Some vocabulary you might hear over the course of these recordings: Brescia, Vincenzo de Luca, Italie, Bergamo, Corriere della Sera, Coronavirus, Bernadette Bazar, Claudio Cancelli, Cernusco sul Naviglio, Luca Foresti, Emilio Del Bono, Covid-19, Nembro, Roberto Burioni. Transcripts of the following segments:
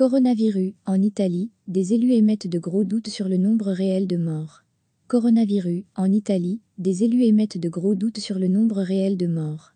Coronavirus, en Italie, des élus émettent de gros doutes sur le nombre réel de morts. Coronavirus, en Italie, des élus émettent de gros doutes sur le nombre réel de morts.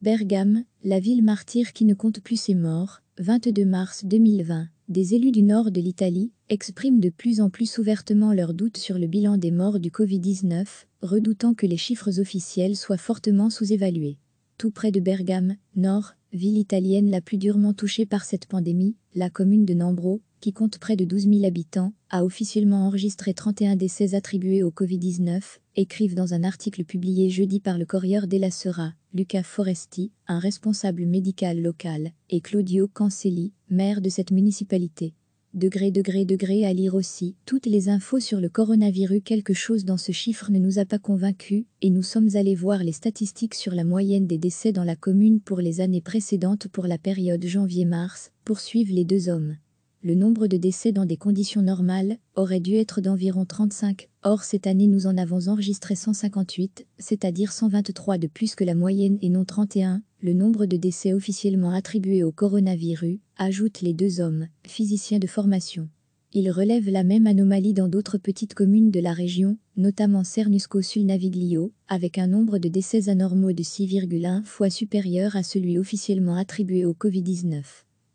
Bergame, la ville martyre qui ne compte plus ses morts, 22 mars 2020. Des élus du nord de l'Italie expriment de plus en plus ouvertement leurs doutes sur le bilan des morts du Covid-19, redoutant que les chiffres officiels soient fortement sous-évalués. Tout près de Bergame, nord, ville italienne la plus durement touchée par cette pandémie, la commune de Nembro, qui compte près de 12 000 habitants, a officiellement enregistré 31 décès attribués au Covid-19, écrivent dans un article publié jeudi par le Corriere della Sera, Luca Foresti, un responsable médical local, et Claudio Cancelli, maire de cette municipalité. Degré à lire aussi. Toutes les infos sur le coronavirus, quelque chose dans ce chiffre ne nous a pas convaincus, et nous sommes allés voir les statistiques sur la moyenne des décès dans la commune pour les années précédentes pour la période janvier-mars, poursuivent les deux hommes. Le nombre de décès dans des conditions normales aurait dû être d'environ 35, or cette année nous en avons enregistré 158, c'est-à-dire 123 de plus que la moyenne et non 31, le nombre de décès officiellement attribués au coronavirus, ajoutent les deux hommes, physiciens de formation. Ils relèvent la même anomalie dans d'autres petites communes de la région, notamment Cernusco sul Naviglio, avec un nombre de décès anormaux de 6,1 fois supérieur à celui officiellement attribué au Covid-19.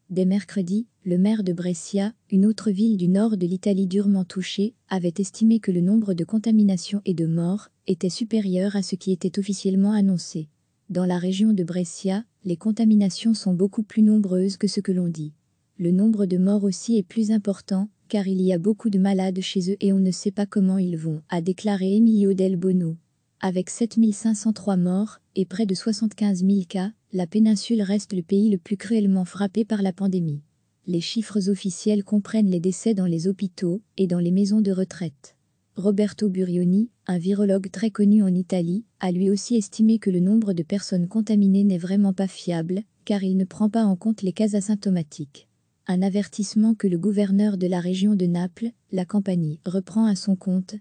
Dès mercredi, le maire de Brescia, une autre ville du nord de l'Italie durement touchée, avait estimé que le nombre de contaminations et de morts était supérieur à ce qui était officiellement annoncé. Dans la région de Brescia, les contaminations sont beaucoup plus nombreuses que ce que l'on dit. Le nombre de morts aussi est plus important, car il y a beaucoup de malades chez eux et on ne sait pas comment ils vont, a déclaré Emilio Del Bono. Avec 7503 morts et près de 75 000 cas, la péninsule reste le pays le plus cruellement frappé par la pandémie. Les chiffres officiels comprennent les décès dans les hôpitaux et dans les maisons de retraite. Roberto Burioni, un virologue très connu en Italie, a lui aussi estimé que le nombre de personnes contaminées n'est vraiment pas fiable, car il ne prend pas en compte les cas asymptomatiques. Un avertissement que le gouverneur de la région de Naples, la Campanie, reprend à son compte.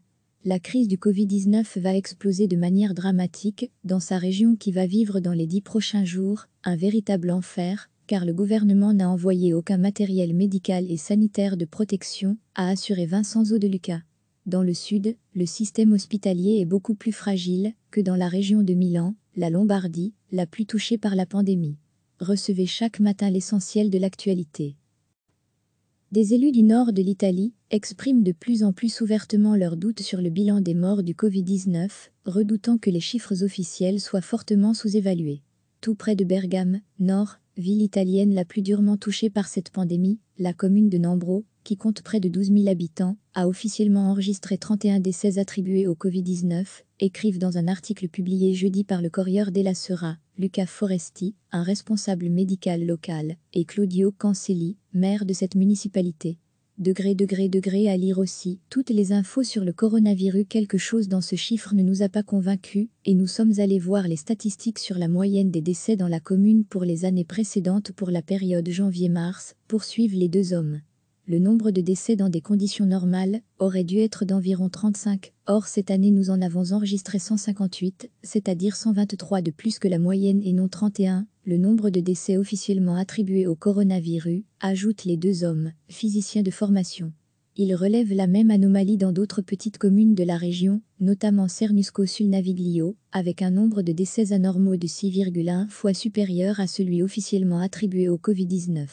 La crise du Covid-19 va exploser de manière dramatique dans sa région qui va vivre dans les 10 prochains jours un véritable enfer, car le gouvernement n'a envoyé aucun matériel médical et sanitaire de protection, a assuré Vincenzo de Luca. Dans le sud, le système hospitalier est beaucoup plus fragile que dans la région de Milan, la Lombardie, la plus touchée par la pandémie. Recevez chaque matin l'essentiel de l'actualité. Des élus du nord de l'Italie expriment de plus en plus ouvertement leurs doutes sur le bilan des morts du Covid-19, redoutant que les chiffres officiels soient fortement sous-évalués. Tout près de Bergame, nord, ville italienne la plus durement touchée par cette pandémie, la commune de Nembro, qui compte près de 12 000 habitants, a officiellement enregistré 31 décès attribués au Covid-19, écrivent dans un article publié jeudi par le Corriere della Sera, Luca Foresti, un responsable médical local, et Claudio Cancelli, maire de cette municipalité. Degré à lire aussi. Toutes les infos sur le coronavirus, quelque chose dans ce chiffre ne nous a pas convaincus, et nous sommes allés voir les statistiques sur la moyenne des décès dans la commune pour les années précédentes pour la période janvier-mars, poursuivent les deux hommes. Le nombre de décès dans des conditions normales aurait dû être d'environ 35, or cette année nous en avons enregistré 158, c'est-à-dire 123 de plus que la moyenne et non 31, le nombre de décès officiellement attribués au coronavirus, ajoutent les deux hommes, physiciens de formation. Ils relèvent la même anomalie dans d'autres petites communes de la région, notamment Cernusco sul Naviglio, avec un nombre de décès anormaux de 6,1 fois supérieur à celui officiellement attribué au Covid-19.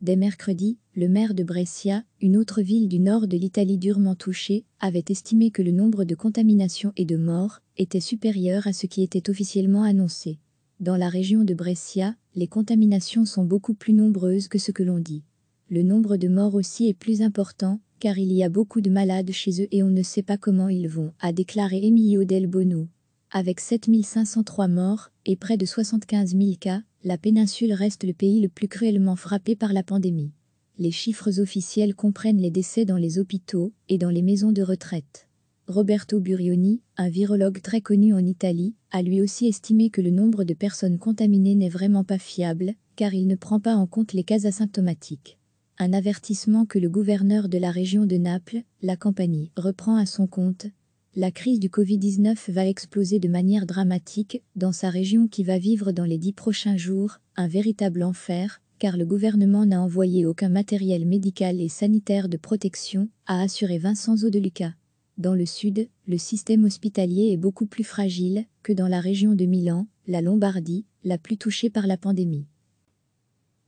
Dès mercredi, le maire de Brescia, une autre ville du nord de l'Italie durement touchée, avait estimé que le nombre de contaminations et de morts était supérieur à ce qui était officiellement annoncé. Dans la région de Brescia, les contaminations sont beaucoup plus nombreuses que ce que l'on dit. Le nombre de morts aussi est plus important, car il y a beaucoup de malades chez eux et on ne sait pas comment ils vont, a déclaré Emilio Del Bono. Avec 7503 morts et près de 75 000 cas, la péninsule reste le pays le plus cruellement frappé par la pandémie. Les chiffres officiels comprennent les décès dans les hôpitaux et dans les maisons de retraite. Roberto Burioni, un virologue très connu en Italie, a lui aussi estimé que le nombre de personnes contaminées n'est vraiment pas fiable, car il ne prend pas en compte les cas asymptomatiques. Un avertissement que le gouverneur de la région de Naples, la Campanie, reprend à son compte. La crise du Covid-19 va exploser de manière dramatique dans sa région qui va vivre dans les 10 prochains jours un véritable enfer, car le gouvernement n'a envoyé aucun matériel médical et sanitaire de protection, a assuré Vincenzo de Luca. Dans le sud, le système hospitalier est beaucoup plus fragile que dans la région de Milan, la Lombardie, la plus touchée par la pandémie.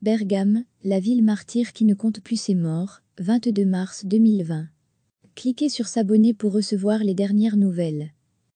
Bergame, la ville martyre qui ne compte plus ses morts, 22 mars 2020. Cliquez sur s'abonner pour recevoir les dernières nouvelles.